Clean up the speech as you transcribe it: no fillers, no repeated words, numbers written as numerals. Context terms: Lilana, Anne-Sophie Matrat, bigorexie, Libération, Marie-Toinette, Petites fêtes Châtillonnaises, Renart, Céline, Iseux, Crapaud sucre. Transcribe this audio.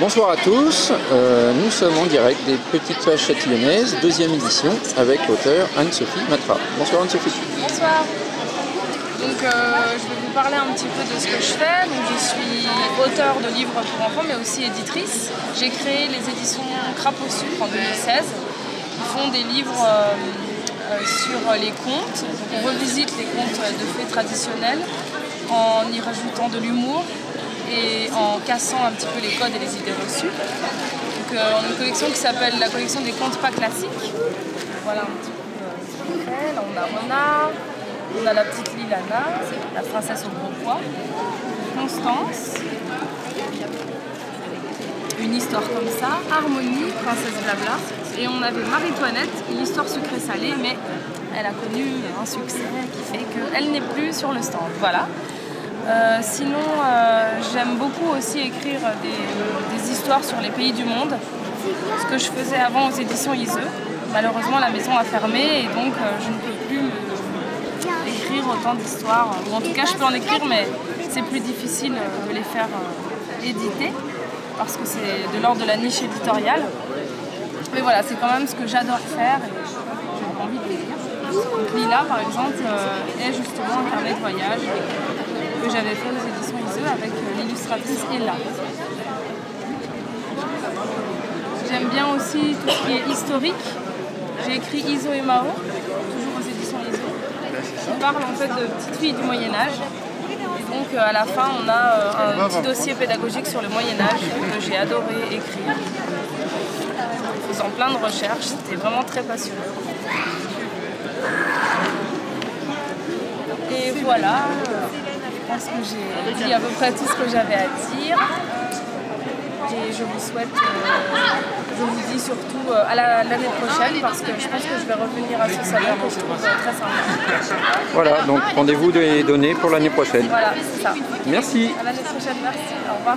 Bonsoir à tous, nous sommes en direct des Petites fêtes Châtillonnaises, deuxième édition, avec l'auteur Anne-Sophie Matrat. Bonsoir Anne-Sophie. Bonsoir. Donc je vais vous parler un petit peu de ce que je fais. Donc, je suis auteure de livres pour enfants, mais aussi éditrice. J'ai créé les éditions Crapaud sucre en 2016. Ils font des livres sur les contes. Donc, on revisite les contes de fées traditionnels en y rajoutant de l'humour et en cassant un petit peu les codes et les idées reçues. Donc une collection qui s'appelle la collection des contes pas classiques. Voilà un petit peu ce qu'on fait. Là on a Renart, on a la petite Lilana, la princesse au gros pois, Constance, une histoire comme ça, Harmonie, princesse blabla, et on avait Marie-Toinette, une histoire sucrée salée, mais elle a connu un succès qui fait qu'elle n'est plus sur le stand. Voilà. Sinon, j'aime beaucoup aussi écrire des histoires sur les pays du monde, ce que je faisais avant aux éditions Iseux. Malheureusement, la maison a fermé et donc je ne peux plus écrire autant d'histoires. Ou en tout cas, je peux en écrire, mais c'est plus difficile de les faire éditer parce que c'est de l'ordre de la niche éditoriale. Mais voilà, c'est quand même ce que j'adore faire et j'ai envie de lire. Donc Lila, par exemple, est justement un carnet de voyage que j'avais fait aux éditions Iseux avec l'illustratrice Ella. J'aime bien aussi tout ce qui est historique. J'ai écrit Iso et Mao, toujours aux éditions Iseux. On parle en fait de petites filles du Moyen-Âge. Et donc à la fin, on a un petit dossier pédagogique sur le Moyen-Âge que j'ai adoré écrire. En faisant plein de recherches, c'était vraiment très passionnant. Et voilà. Je pense que j'ai dit à peu près tout ce que j'avais à dire. Et je vous souhaite, je vous dis surtout à l'année prochaine parce que je pense que je vais revenir à ce salon que je trouve très sympa. Voilà, donc rendez-vous est donné pour l'année prochaine. Voilà, c'est ça. Merci. À l'année prochaine, merci. Au revoir.